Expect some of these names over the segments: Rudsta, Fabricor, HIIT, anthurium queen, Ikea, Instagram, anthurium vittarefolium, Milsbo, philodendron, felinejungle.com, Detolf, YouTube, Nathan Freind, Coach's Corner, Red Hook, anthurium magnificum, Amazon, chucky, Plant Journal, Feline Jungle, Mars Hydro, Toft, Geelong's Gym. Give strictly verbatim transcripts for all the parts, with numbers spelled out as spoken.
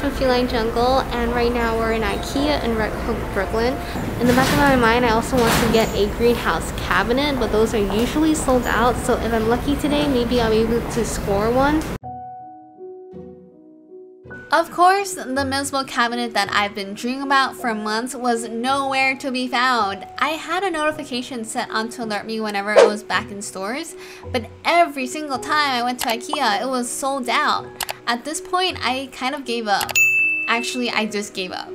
from Feline Jungle, and right now we're in Ikea in Red Hook, Brooklyn. In the back of my mind, I also want to get a greenhouse cabinet, but those are usually sold out, so if I'm lucky today, maybe I'll be able to score one. Of course, the Milsbo cabinet that I've been dreaming about for months was nowhere to be found. I had a notification set on to alert me whenever it was back in stores, but every single time I went to IKEA, it was sold out. At this point, I kind of gave up. Actually, I just gave up.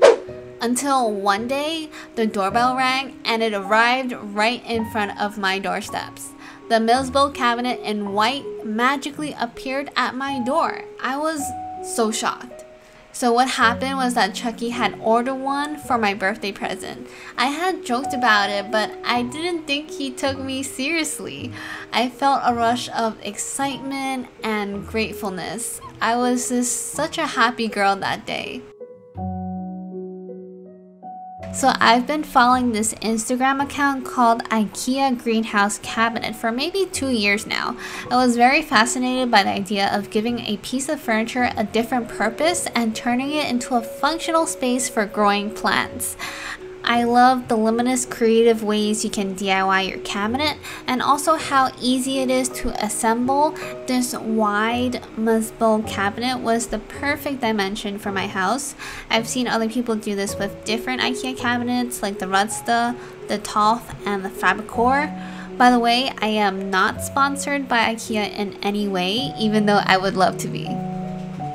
Until one day, the doorbell rang and it arrived right in front of my doorsteps. The Milsbo cabinet in white magically appeared at my door. I was so shocked. So what happened was that Chucky had ordered one for my birthday present. I had joked about it, but I didn't think he took me seriously. I felt a rush of excitement and gratefulness. I was just such a happy girl that day. So I've been following this Instagram account called IKEA Greenhouse Cabinet for maybe two years now. I was very fascinated by the idea of giving a piece of furniture a different purpose and turning it into a functional space for growing plants. I love the limitless creative ways you can D I Y your cabinet, and also how easy it is to assemble. This wide Milsbo cabinet was the perfect dimension for my house. I've seen other people do this with different IKEA cabinets like the Rudsta, the Toft, and the Fabricor. By the way, I am not sponsored by IKEA in any way, even though I would love to be.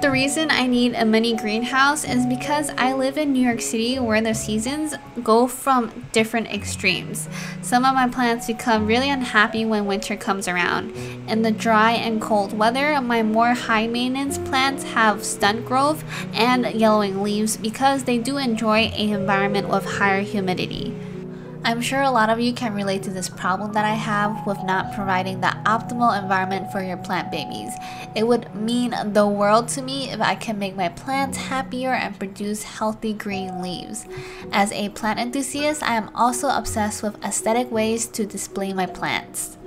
The reason I need a mini greenhouse is because I live in New York City, where the seasons go from different extremes. Some of my plants become really unhappy when winter comes around. In the dry and cold weather, my more high maintenance plants have stunt growth and yellowing leaves because they do enjoy an environment with higher humidity. I'm sure a lot of you can relate to this problem that I have with not providing the optimal environment for your plant babies. It would mean the world to me if I can make my plants happier and produce healthy green leaves. As a plant enthusiast, I am also obsessed with aesthetic ways to display my plants.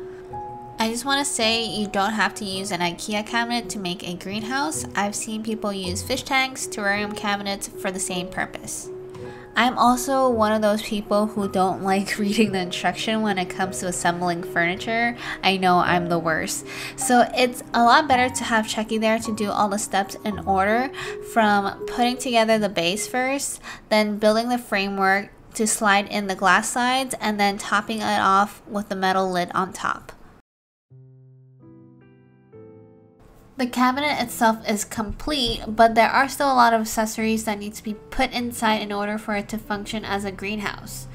I just want to say you don't have to use an IKEA cabinet to make a greenhouse. I've seen people use fish tanks, terrarium cabinets for the same purpose. I'm also one of those people who don't like reading the instruction when it comes to assembling furniture. I know I'm the worst. So it's a lot better to have Chucky there to do all the steps in order, from putting together the base first, then building the framework to slide in the glass sides, and then topping it off with the metal lid on top. The cabinet itself is complete, but there are still a lot of accessories that need to be put inside in order for it to function as a greenhouse.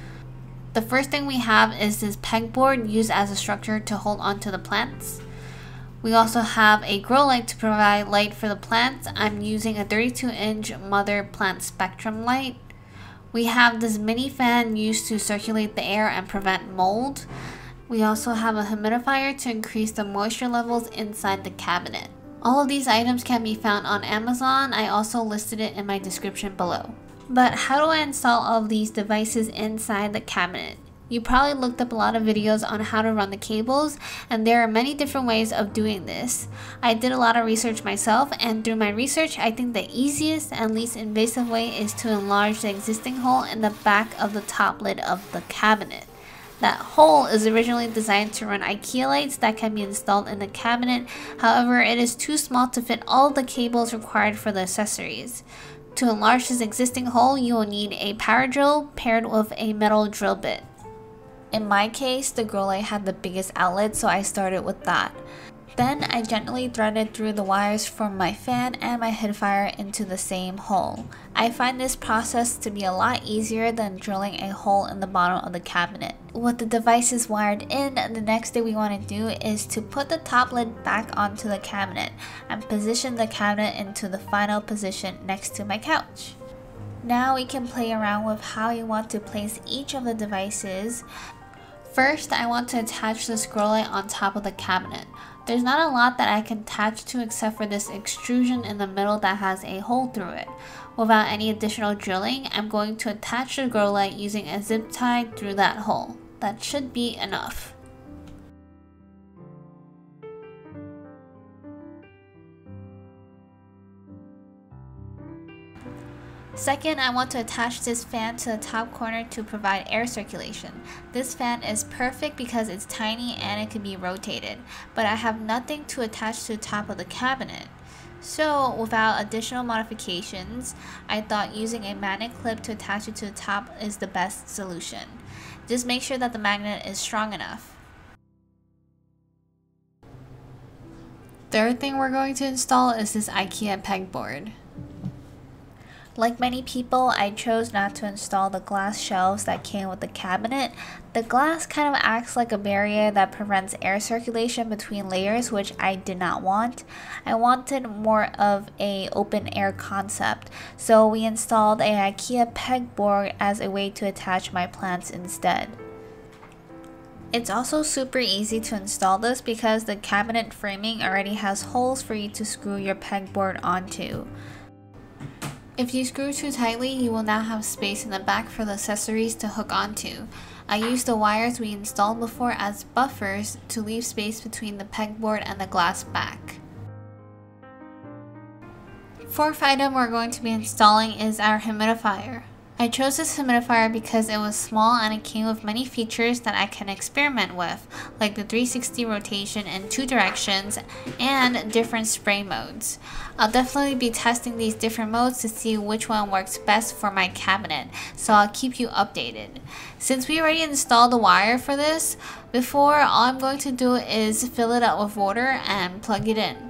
The first thing we have is this pegboard used as a structure to hold onto the plants. We also have a grow light to provide light for the plants. I'm using a thirty-two inch mother plant spectrum light. We have this mini fan used to circulate the air and prevent mold. We also have a humidifier to increase the moisture levels inside the cabinet. All of these items can be found on Amazon. I also listed it in my description below. But how do I install all of these devices inside the cabinet? You probably looked up a lot of videos on how to run the cables, and there are many different ways of doing this. I did a lot of research myself, and through my research, I think the easiest and least invasive way is to enlarge the existing hole in the back of the top lid of the cabinet. That hole is originally designed to run IKEA lights that can be installed in the cabinet. However, it is too small to fit all the cables required for the accessories. To enlarge this existing hole, you will need a power drill paired with a metal drill bit. In my case, the grow light had the biggest outlet, so I started with that. Then I gently threaded through the wires from my fan and my humidifier into the same hole. I find this process to be a lot easier than drilling a hole in the bottom of the cabinet. With the devices wired in, the next thing we want to do is to put the top lid back onto the cabinet and position the cabinet into the final position next to my couch. Now we can play around with how you want to place each of the devices. First, I want to attach the grow light on top of the cabinet. There's not a lot that I can attach to except for this extrusion in the middle that has a hole through it. Without any additional drilling, I'm going to attach the grow light using a zip tie through that hole. That should be enough. Second, I want to attach this fan to the top corner to provide air circulation. This fan is perfect because it's tiny and it can be rotated, but I have nothing to attach to the top of the cabinet. So without additional modifications, I thought using a magnet clip to attach it to the top is the best solution. Just make sure that the magnet is strong enough. Third thing we're going to install is this IKEA pegboard. Like many people, I chose not to install the glass shelves that came with the cabinet. The glass kind of acts like a barrier that prevents air circulation between layers, which I did not want. I wanted more of an open air concept, so we installed an IKEA pegboard as a way to attach my plants instead. It's also super easy to install this because the cabinet framing already has holes for you to screw your pegboard onto. If you screw too tightly, you will now have space in the back for the accessories to hook onto. I used the wires we installed before as buffers to leave space between the pegboard and the glass back. Fourth item we're going to be installing is our humidifier. I chose this humidifier because it was small and it came with many features that I can experiment with, like the three sixty rotation in two directions and different spray modes. I'll definitely be testing these different modes to see which one works best for my cabinet, so I'll keep you updated. Since we already installed the wire for this before, all I'm going to do is fill it up with water and plug it in.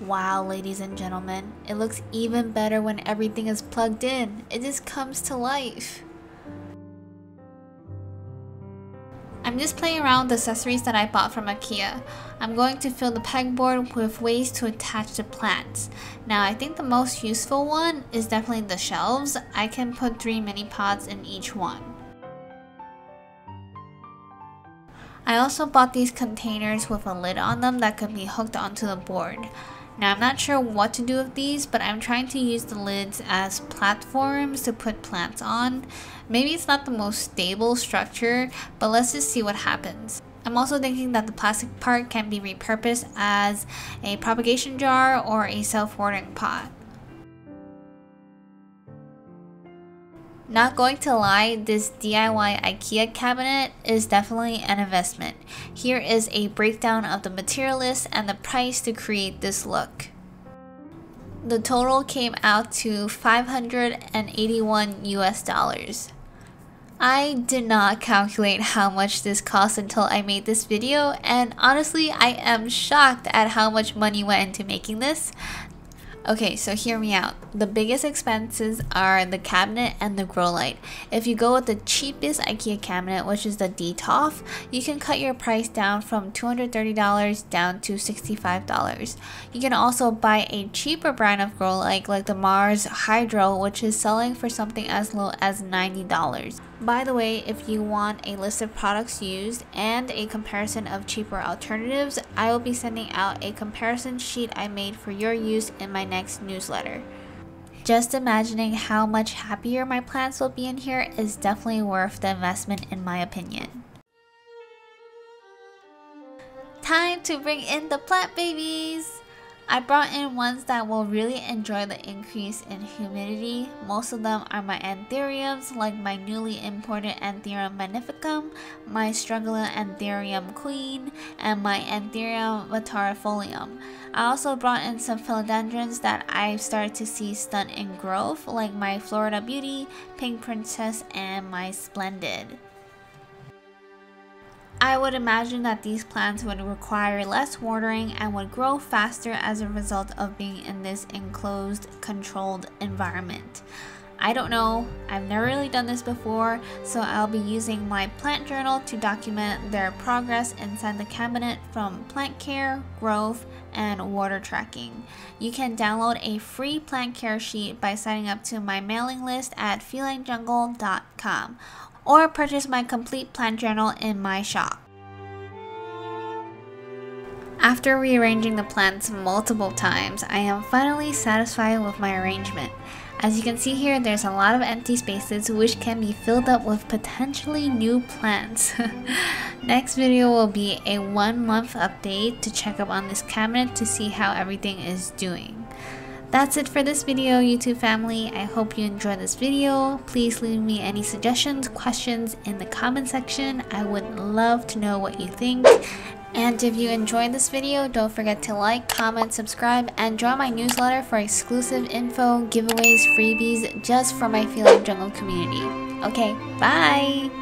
Wow, ladies and gentlemen, it looks even better when everything is plugged in. It just comes to life. I'm just playing around with accessories that I bought from IKEA. I'm going to fill the pegboard with ways to attach the plants. Now, I think the most useful one is definitely the shelves. I can put three mini pots in each one. I also bought these containers with a lid on them that could be hooked onto the board. Now I'm not sure what to do with these, but I'm trying to use the lids as platforms to put plants on. Maybe it's not the most stable structure, but let's just see what happens. I'm also thinking that the plastic part can be repurposed as a propagation jar or a self-watering pot. Not going to lie, this D I Y IKEA cabinet is definitely an investment. Here is a breakdown of the material list and the price to create this look. The total came out to five hundred eighty-one U S dollars. I did not calculate how much this cost until I made this video, and honestly, I am shocked at how much money went into making this. Okay, so hear me out. The biggest expenses are the cabinet and the grow light. If you go with the cheapest IKEA cabinet, which is the Detolf, you can cut your price down from two hundred thirty dollars down to sixty-five dollars. You can also buy a cheaper brand of grow light like the Mars Hydro, which is selling for something as low as ninety dollars. By the way, if you want a list of products used and a comparison of cheaper alternatives, I will be sending out a comparison sheet I made for your use in my next newsletter. Just imagining how much happier my plants will be in here is definitely worth the investment, in my opinion. Time to bring in the plant babies! I brought in ones that will really enjoy the increase in humidity. Most of them are my anthuriums, like my newly imported anthurium magnificum, my struggling anthurium queen, and my anthurium vittarefolium. I also brought in some philodendrons that I've started to see stunt in growth, like my Florida Beauty, Pink Princess, and my Splendid. I would imagine that these plants would require less watering and would grow faster as a result of being in this enclosed, controlled environment. I don't know, I've never really done this before, so I'll be using my plant journal to document their progress inside the cabinet from plant care, growth, and water tracking. You can download a free plant care sheet by signing up to my mailing list at feline jungle dot com. or purchase my complete plant journal in my shop. After rearranging the plants multiple times, I am finally satisfied with my arrangement. As you can see here, there's a lot of empty spaces which can be filled up with potentially new plants. Next video will be a one month update to check up on this cabinet to see how everything is doing. That's it for this video, YouTube family. I hope you enjoyed this video. Please leave me any suggestions, questions in the comment section. I would love to know what you think. And if you enjoyed this video, don't forget to like, comment, subscribe, and join my newsletter for exclusive info, giveaways, freebies, just for my Feline Jungle community. Okay, bye!